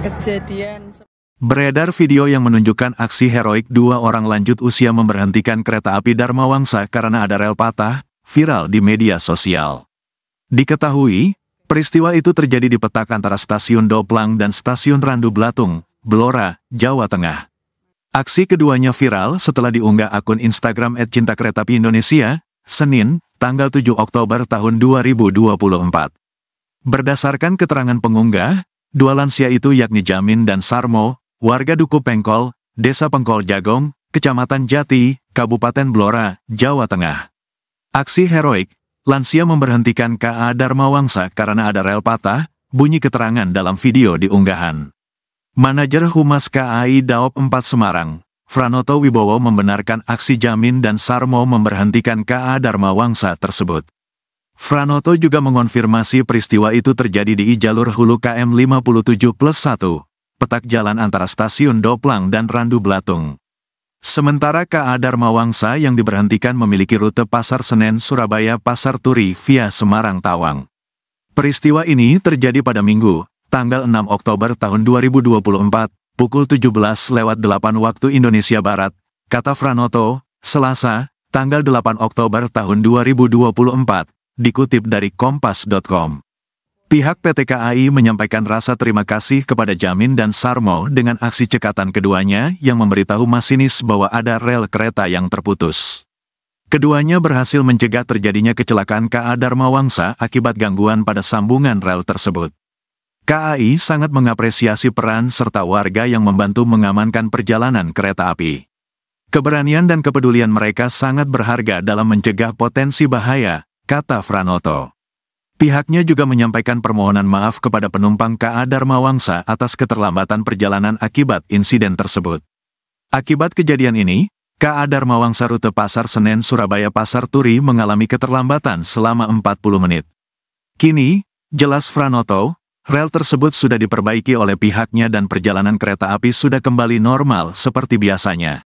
Kejadian. Beredar video yang menunjukkan aksi heroik dua orang lanjut usia memberhentikan kereta api Dharmawangsa karena ada rel patah, viral di media sosial. Diketahui, peristiwa itu terjadi di petak antara stasiun Doplang dan stasiun Randu Blatung, Blora, Jawa Tengah. Aksi keduanya viral setelah diunggah akun Instagram @cintakeretapi Indonesia, Senin, tanggal 7 Oktober tahun 2024. Berdasarkan keterangan pengunggah, dua lansia itu yakni Jamin dan Sarmo, warga Duku Pengkol, Desa Pengkol Jagong, Kecamatan Jati, Kabupaten Blora, Jawa Tengah. Aksi heroik, lansia memberhentikan KA Dharmawangsa karena ada rel patah, bunyi keterangan dalam video diunggahan. Manajer Humas KAI Daop 4 Semarang, Franoto Wibowo membenarkan aksi Jamin dan Sarmo memberhentikan KA Dharmawangsa tersebut. Franoto juga mengonfirmasi peristiwa itu terjadi di jalur hulu KM 57+1, petak jalan antara stasiun Doplang dan Randu Blatung. Sementara KA Dharmawangsa yang diberhentikan memiliki rute Pasar Senen Surabaya Pasar Turi via Semarang Tawang. Peristiwa ini terjadi pada Minggu, tanggal 6 Oktober tahun 2024, pukul 17:08 waktu Indonesia Barat, kata Franoto, Selasa, tanggal 8 Oktober tahun 2024. Dikutip dari kompas.com. Pihak PT KAI menyampaikan rasa terima kasih kepada Jamin dan Sarmo dengan aksi cekatan keduanya yang memberitahu masinis bahwa ada rel kereta yang terputus. Keduanya berhasil mencegah terjadinya kecelakaan KA Dharmawangsa akibat gangguan pada sambungan rel tersebut. KAI sangat mengapresiasi peran serta warga yang membantu mengamankan perjalanan kereta api. Keberanian dan kepedulian mereka sangat berharga dalam mencegah potensi bahaya, kata Franoto. Pihaknya juga menyampaikan permohonan maaf kepada penumpang KA Dharmawangsa atas keterlambatan perjalanan akibat insiden tersebut. Akibat kejadian ini, KA Dharmawangsa rute Pasar Senen Surabaya Pasar Turi mengalami keterlambatan selama 40 menit. Kini, jelas Franoto, rel tersebut sudah diperbaiki oleh pihaknya dan perjalanan kereta api sudah kembali normal seperti biasanya.